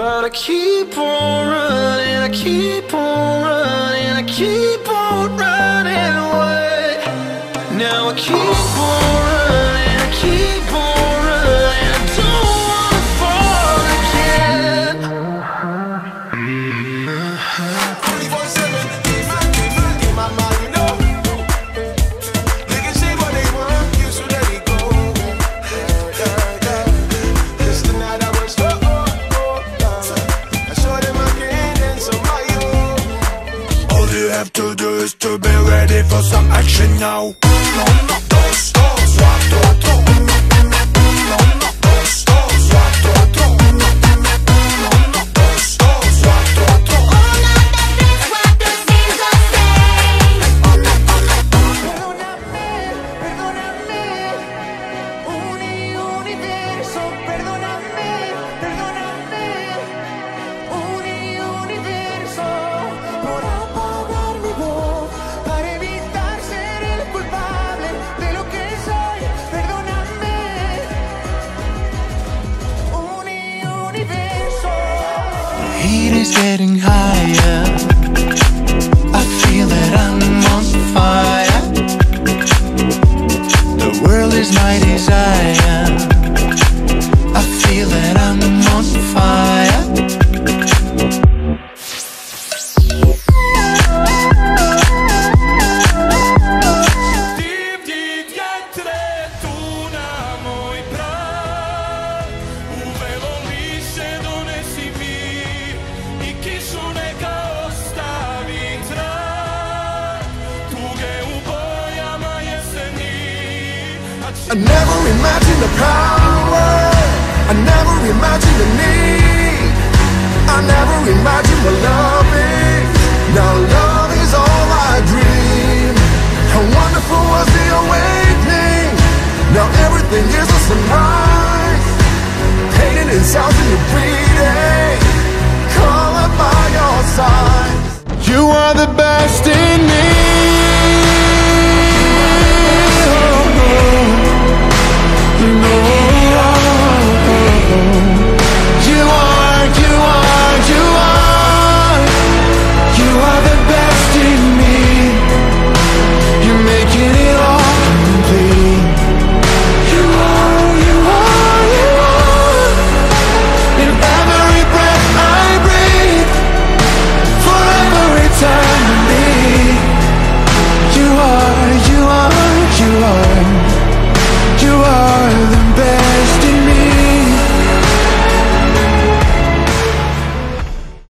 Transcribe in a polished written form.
But I keep on running, I keep on running, I keep on running away. Now I keep on running, I keep on running, I don't wanna fall again. 24/7, in my mind, you know. They can say what they want, you should let it go. This the night I was stuck. You have to do is to be ready for some action now. No, no, don't stop, swap, don't throw. No, no, don't stop, swap, don't throw. No, no, don't stop, swap, don't throw. All of the things, what the things are saying. Perdóname, perdóname, universo, perdóname, perdóname, universo, por heat is getting higher, I feel that I'm on fire. The world is my desire, I feel that I'm on fire. I never imagined the power, I never imagined the need, I never imagined what love is. Now love is all I dream. How wonderful was the awakening. Now everything is a surprise, painted in sounds in your dream.